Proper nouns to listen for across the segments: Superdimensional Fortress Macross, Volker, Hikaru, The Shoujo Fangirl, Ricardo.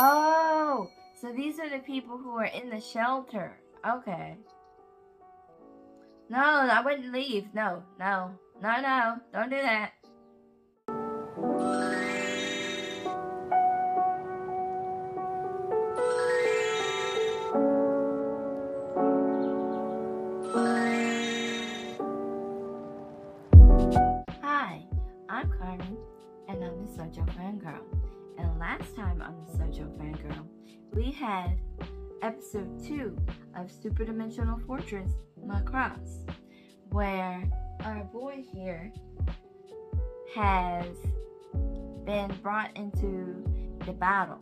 Oh, so these are the people who are in the shelter. Okay. No, I wouldn't leave. No, no, no, no. Don't do that. Hi, I'm Carmen, and I'm the Sojo Fangirl. And last time on the Sojo Fangirl, we had episode 2 of Superdimensional Fortress Macross, where our boy here has been brought into the battle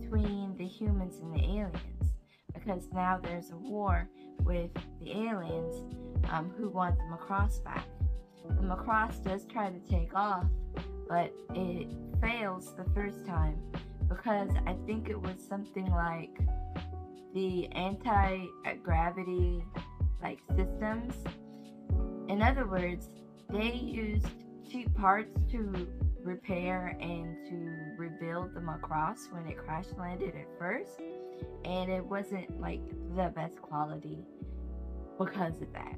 between the humans and the aliens, because now there's a war with the aliens who want the Macross back. The Macross does try to take off, but it fails the first time because I think it was something like the anti-gravity like systems. In other words, they used cheap parts to repair and to rebuild the Macross when it crash landed at first, and it wasn't like the best quality because of that.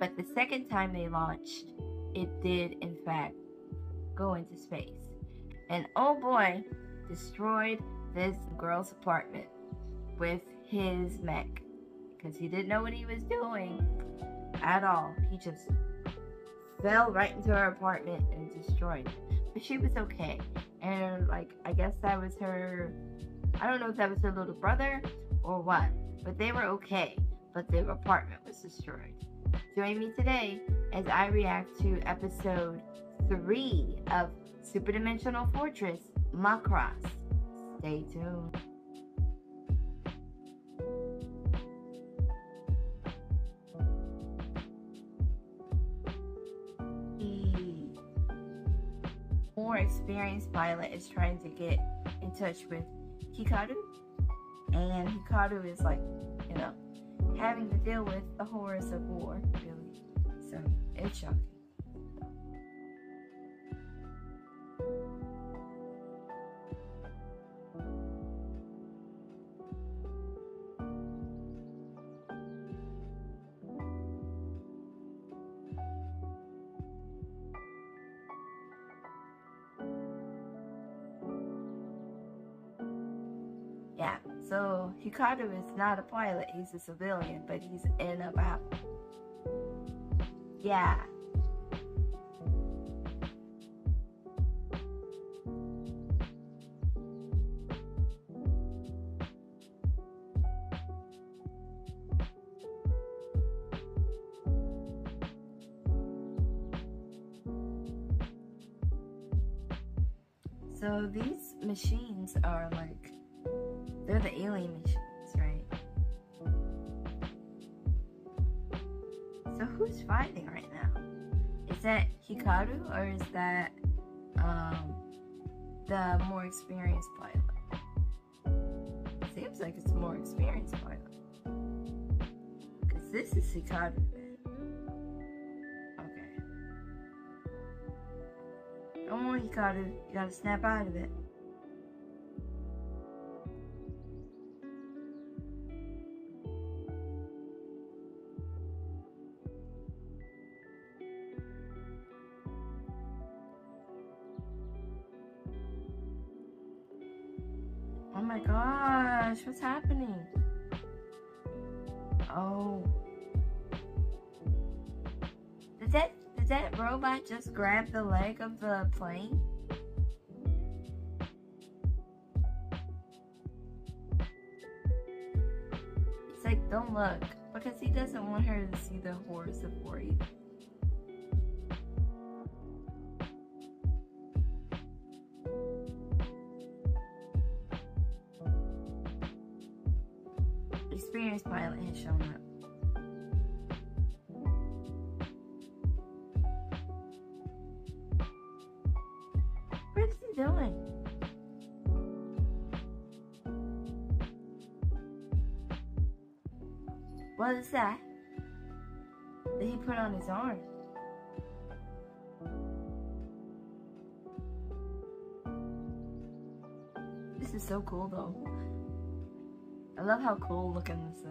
But the second time they launched, it did in fact go into space, and oh boy, destroyed this girl's apartment with his mech, because he didn't know what he was doing at all. He just fell right into her apartment and destroyed it. But she was okay, and like, I guess that was her, I don't know if that was her little brother or what, but they were okay, but their apartment was destroyed. Join me today as I react to episode 3 of Superdimensional Fortress Macross. Stay tuned. More experienced pilot is trying to get in touch with Hikaru, and Hikaru is like, you know, having to deal with the horrors of war, really. So it's shocking. Yeah, so Ricardo is not a pilot, he's a civilian, but he's in a battle. Yeah. So these machines are like, they're the alien machines, right? So who's fighting right now? Is that Hikaru, or is that the more experienced pilot? Seems like it's a more experienced pilot, because this is Hikaru. Okay. Come on, Hikaru. You gotta snap out of it. Oh my gosh, what's happening? Oh. Did that robot just grab the leg of the plane? It's like, don't look, because he doesn't want her to see the horrors of war either. Experienced pilot has shown up. What is he doing? What is that that he put on his arm? This This is so cool though. I love how cool looking this is.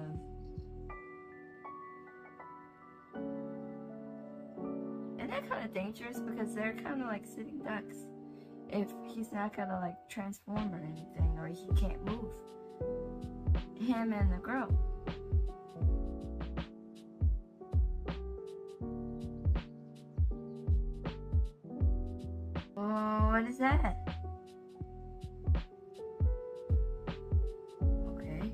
And they're kind of dangerous because they're kind of like sitting ducks if he's not gonna like transform or anything, or he can't move. Him and the girl. Oh, what is that? Okay.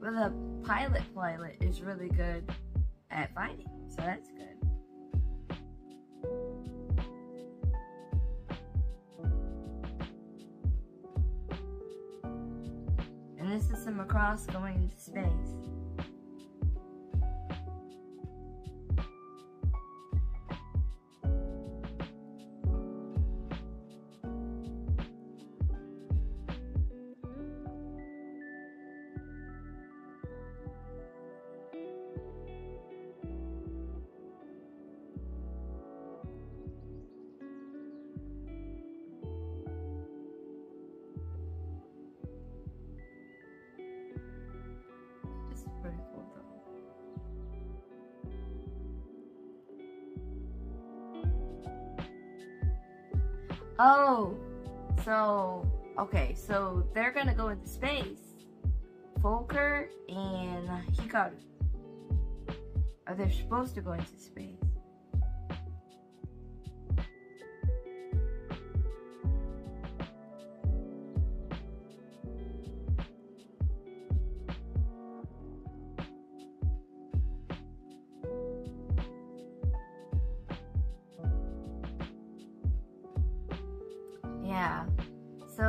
Well, the pilot is really good at fighting, so that's good. And this is the Macross going into space. Oh, so, okay, so they're gonna go into space. Volker and Hikaru. Or they're supposed to go into space. Yeah, so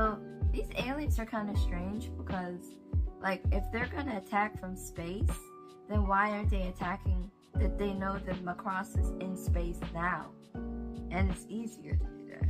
these aliens are kind of strange because, like, if they're going to attack from space, then why aren't they attacking that they know that Macross is in space now? And it's easier to do that.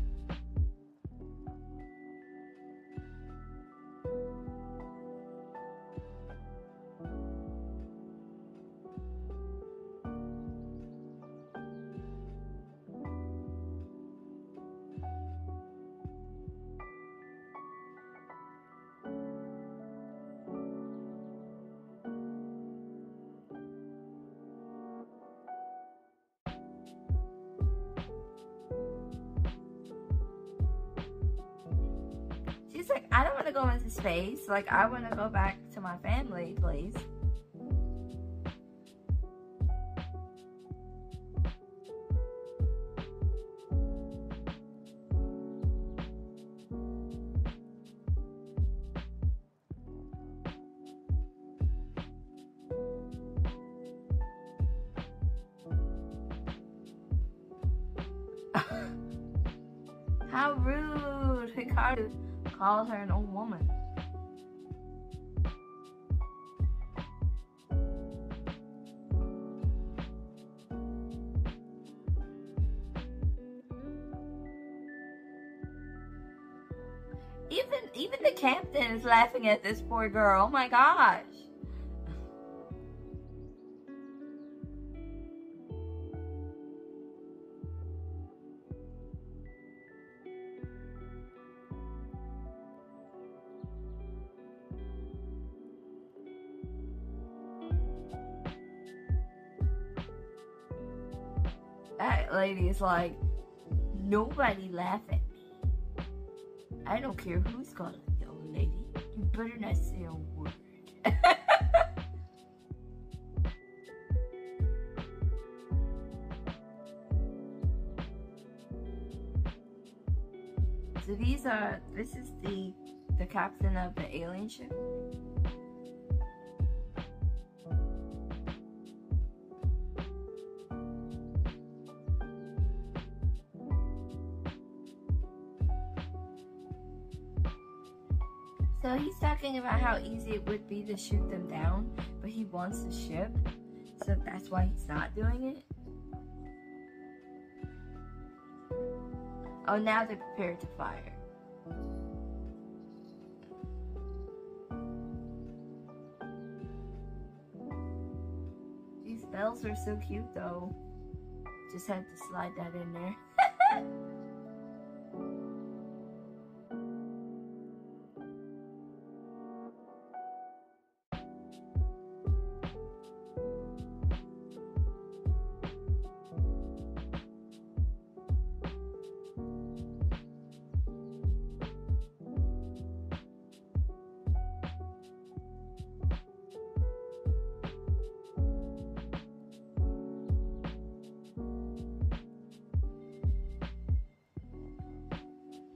Like, I don't want to go into space. Like, I want to go back to my family, please. How rude, Ricardo. Calls her an old woman. Even the captain is laughing at this poor girl. Oh my gosh. That lady is like, nobody laugh at me. I don't care who's calling the old lady. You better not say a word. So this is the captain of the alien ship. So he's talking about how easy it would be to shoot them down, but he wants the ship, so that's why he's not doing it. Oh, now they're prepared to fire. These bells are so cute though. Just had to slide that in there.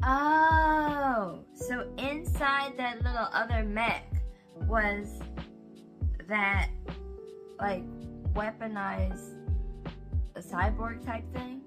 Oh, so inside that little other mech was that, like, weaponized a cyborg type thing?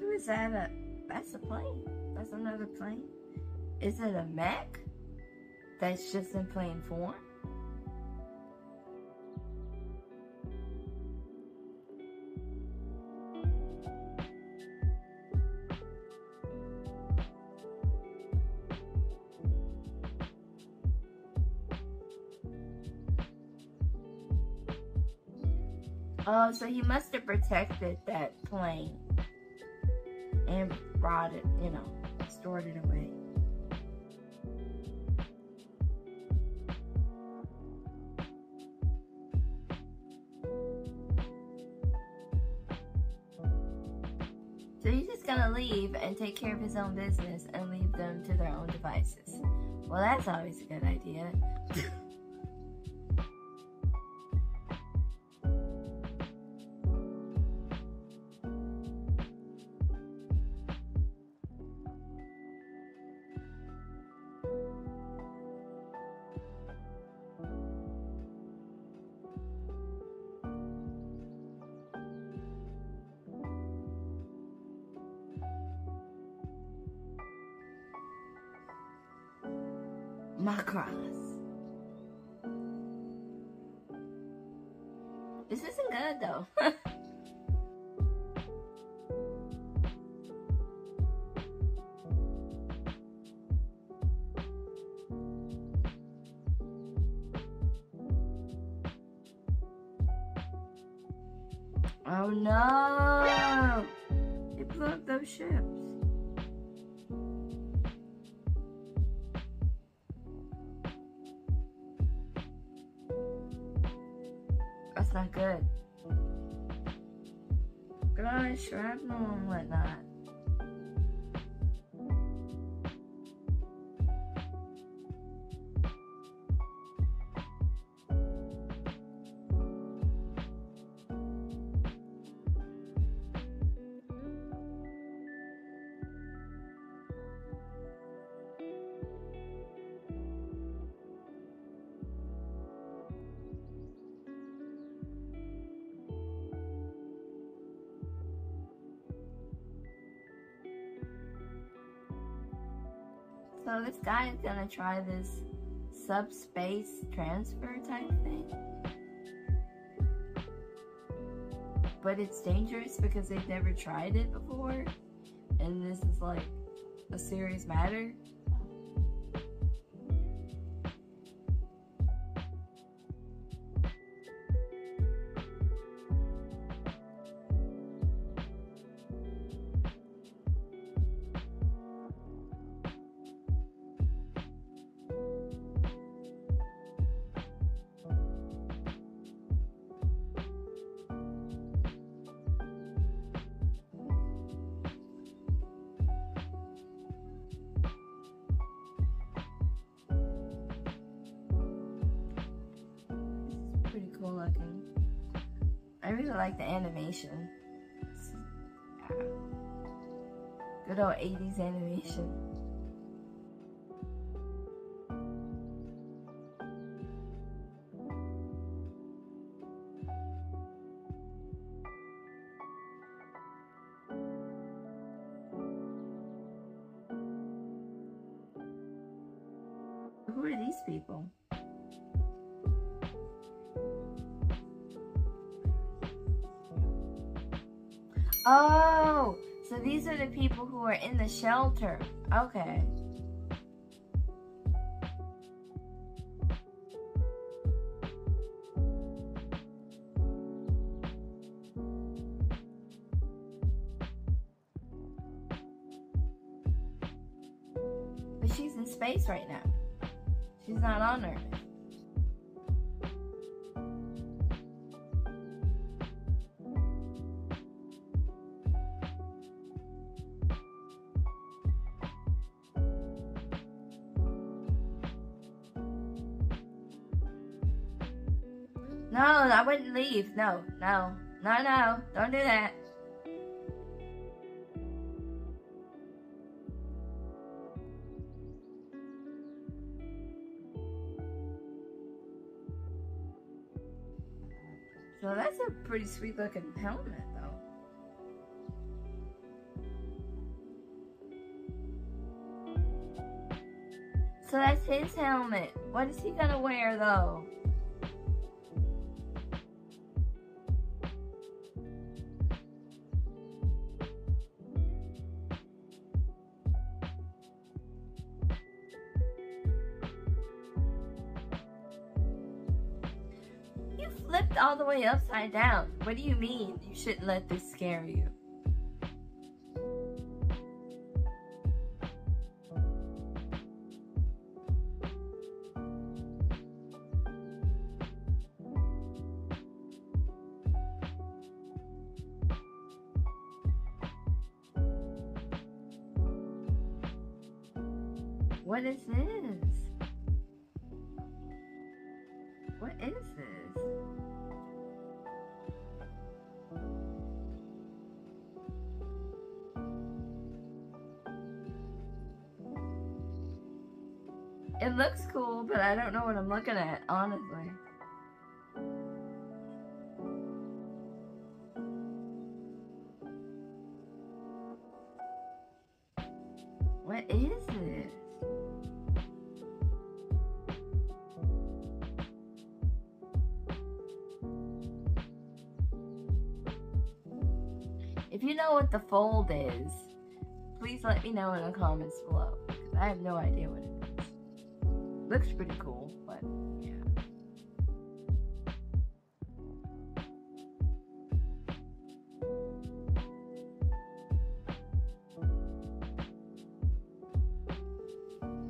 So is that a, that's a plane, that's another plane? Is it a mech that's just in plain form? Oh, so he must have protected that plane and brought it, you know, stored it away. So he's just gonna leave and take care of his own business and leave them to their own devices. Well, that's always a good idea. Macross. This isn't good though. Oh no! It blew up those ships. Not good. Gosh, shrapnel and whatnot. So this guy is gonna try this subspace transfer type thing. But it's dangerous because they've never tried it before. And this is like a serious matter. Looking. I really like the animation. Good old 80s animation. Who are these people? Oh, so these are the people who are in the shelter. Okay. But she's in space right now. She's not on Earth. No, I wouldn't leave. No. Don't do that. So that's a pretty sweet looking helmet, though. So that's his helmet. What is he gonna wear, though? Flipped all the way upside down. What do you mean? You shouldn't let this scare you. What is this? What is this? It looks cool, but I don't know what I'm looking at, honestly. What is it? If you know what the fold is, please let me know in the comments below, because I have no idea what it is. Looks pretty cool, but yeah.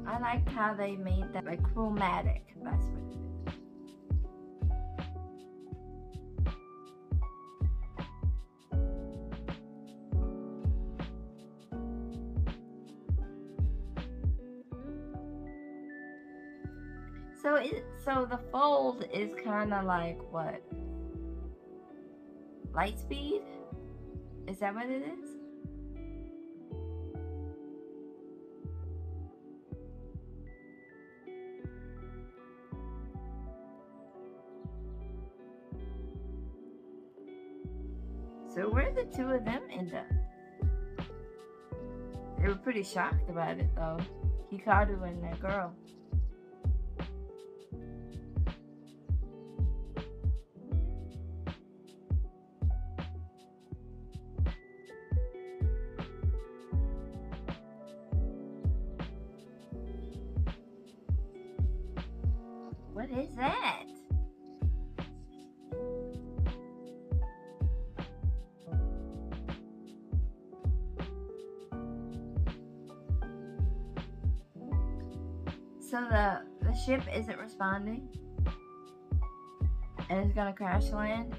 I like how they made that like chromatic. That's what it is. So the fold is kind of like what? Light speed? Is that what it is? So where did the two of them end up? They were pretty shocked about it though. Hikaru and that girl. What is that? So the ship isn't responding and it's gonna crash land?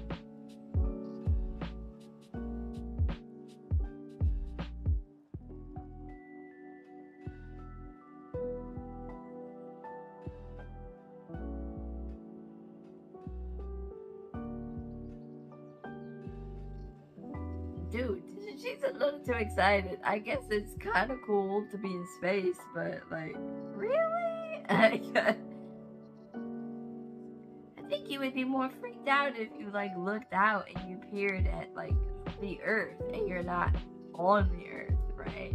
Dude, she's a little too excited. I guess it's kind of cool to be in space, but like, really? I think you would be more freaked out if you like looked out and you peered at like the Earth and you're not on the Earth, right?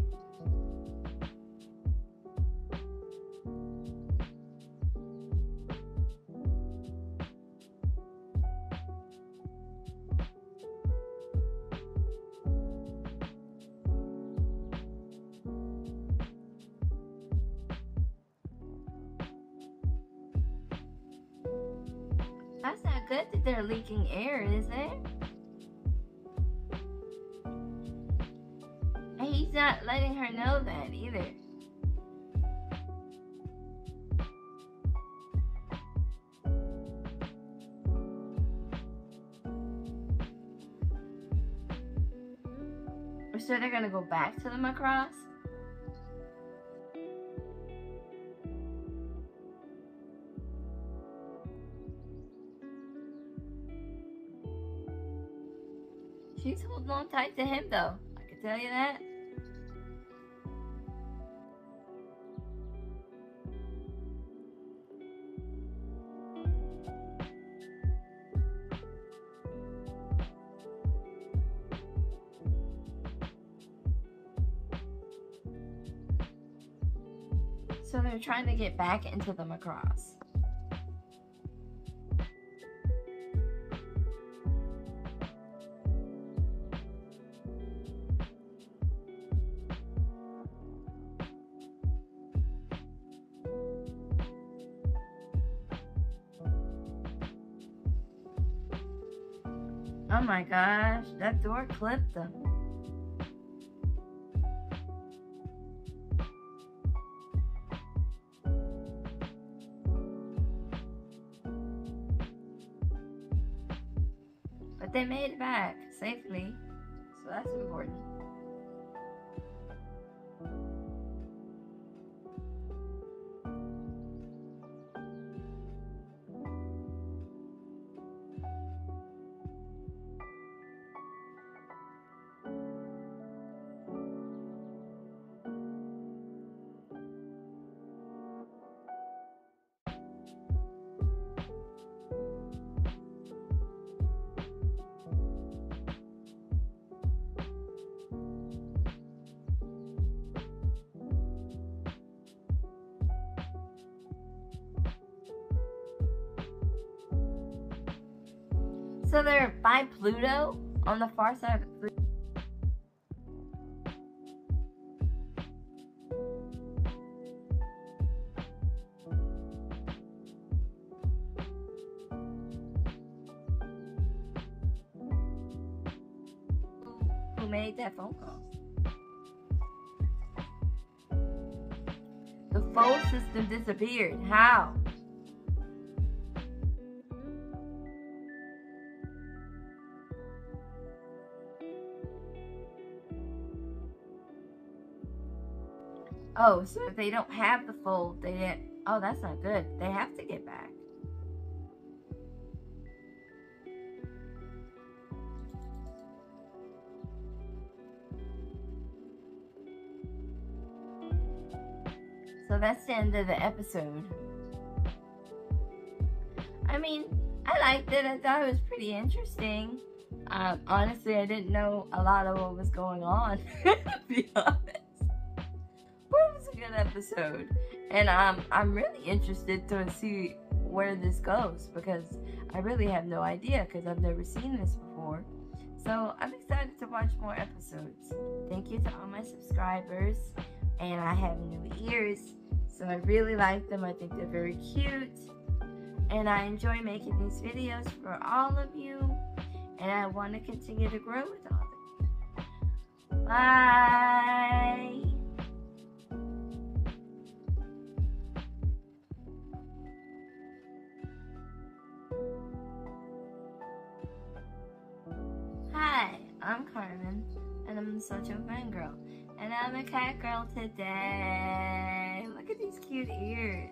That's not good that they're leaking air, is it? And he's not letting her know that either. So they're gonna go back to the Macross? on tight to him, though. I can tell you that. So they're trying to get back into the Macross. Oh my gosh, that door clipped them. But they made it back safely, so that's important. So they're by Pluto, on the far side of Pluto. Who made that phone call? The phone system disappeared. How? Oh, so if they don't have the fold, they didn't. Oh, that's not good. They have to get back. So that's the end of the episode. I mean, I liked it. I thought it was pretty interesting. Honestly, I didn't know a lot of what was going on, to be honest. Good episode, and I'm really interested to see where this goes, because I really have no idea, because I've never seen this before. So I'm excited to watch more episodes. Thank you to all my subscribers, and I have new ears, so I really like them. I think they're very cute, and I enjoy making these videos for all of you, and I want to continue to grow with all of you. Bye. I'm Carmen, and I'm the Such a Fun Girl, and I'm a cat girl today. Look at these cute ears.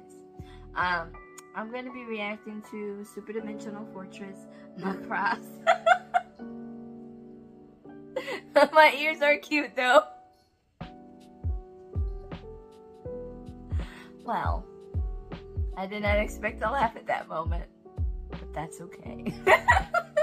I'm going to be reacting to Superdimensional Fortress Macross. My ears are cute, though. Well, I did not expect to laugh at that moment, but that's okay.